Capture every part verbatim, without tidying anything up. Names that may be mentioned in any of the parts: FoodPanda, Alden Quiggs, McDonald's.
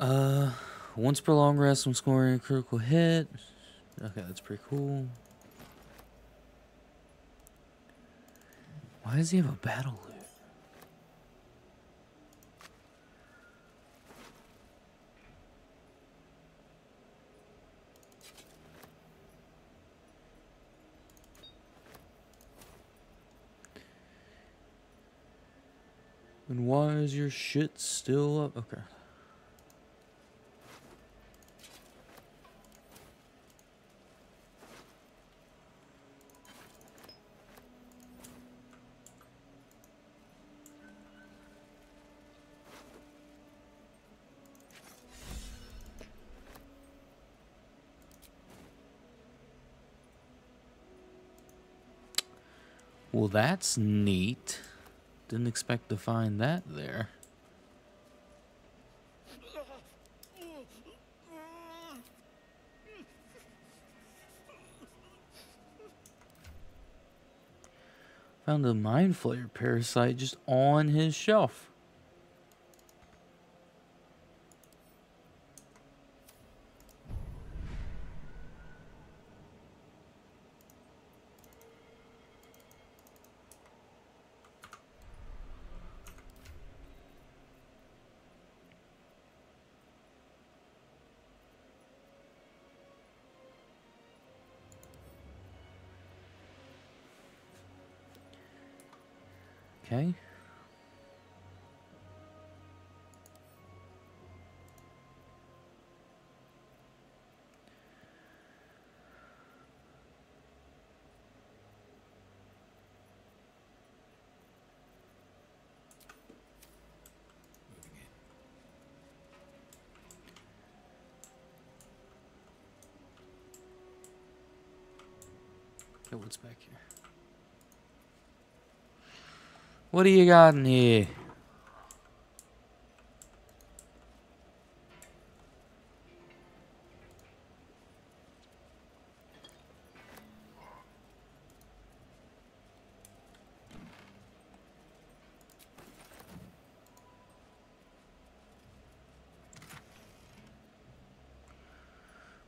Uh, once per long rest when scoring a critical hit. Okay, that's pretty cool. Why does he have a battle loot? And why is your shit still up? Okay. Well, that's neat. Didn't expect to find that there. Found a mind flayer parasite just on his shelf. Okay. Okay, what's back here? What do you got in here?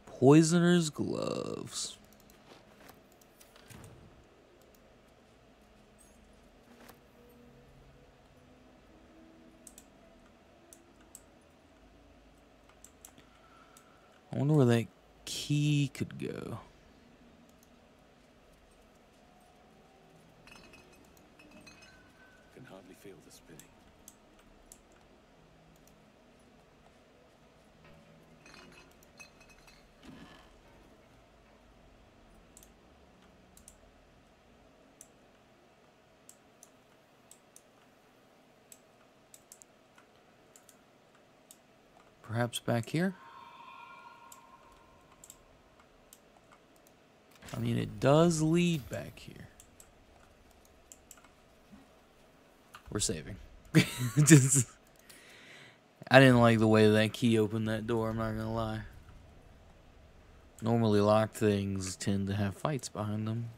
Poisoner's gloves. I wonder where that key could go. Can hardly feel the spinning. Perhaps back here? I mean, it does lead back here. We're saving. Just, I didn't like the way that key opened that door, I'm not gonna lie. Normally locked things tend to have fights behind them.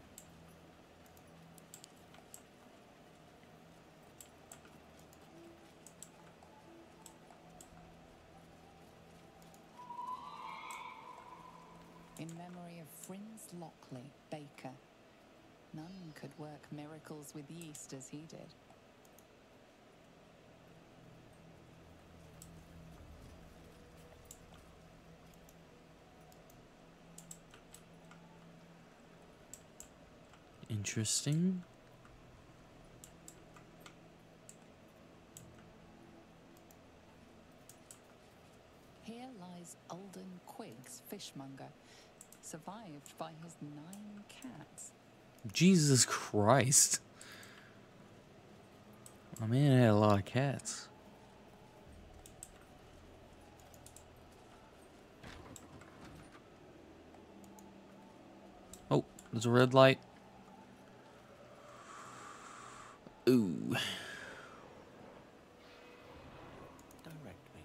With yeast as he did. Interesting. Here lies Alden Quiggs, fishmonger, survived by his nine cats. Jesus Christ. My man had a lot of cats. Oh, there's a red light. Ooh. Direct me.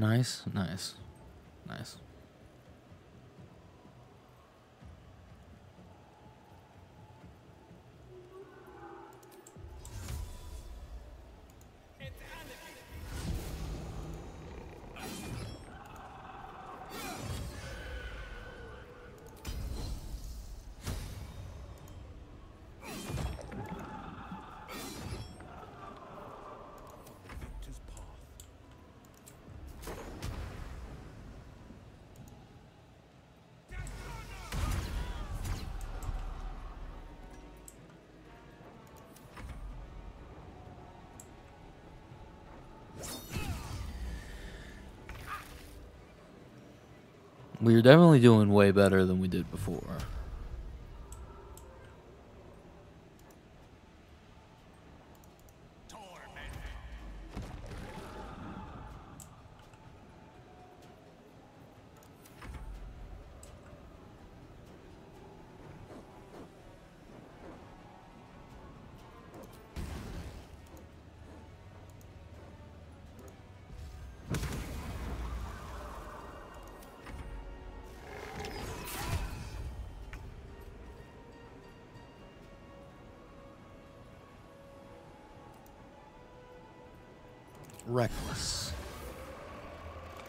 Nice, nice, nice. We're definitely doing way better than we did before. Reckless. On the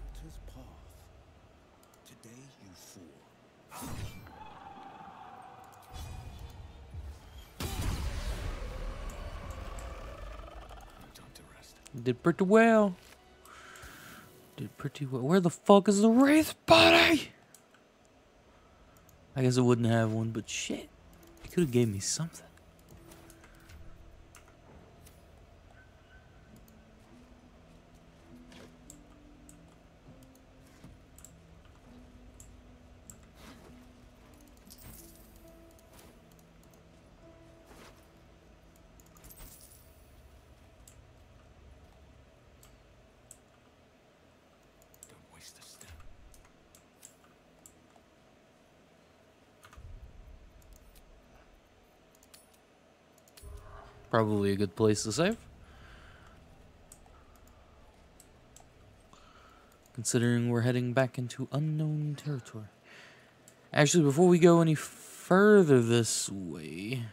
victor's path, today you fool. Did pretty well. Did pretty well. Where the fuck is the Wraith body? I guess I wouldn't have one, but shit. It could have gave me something. Probably a good place to save, considering we're heading back into unknown territory. Actually, before we go any further this way...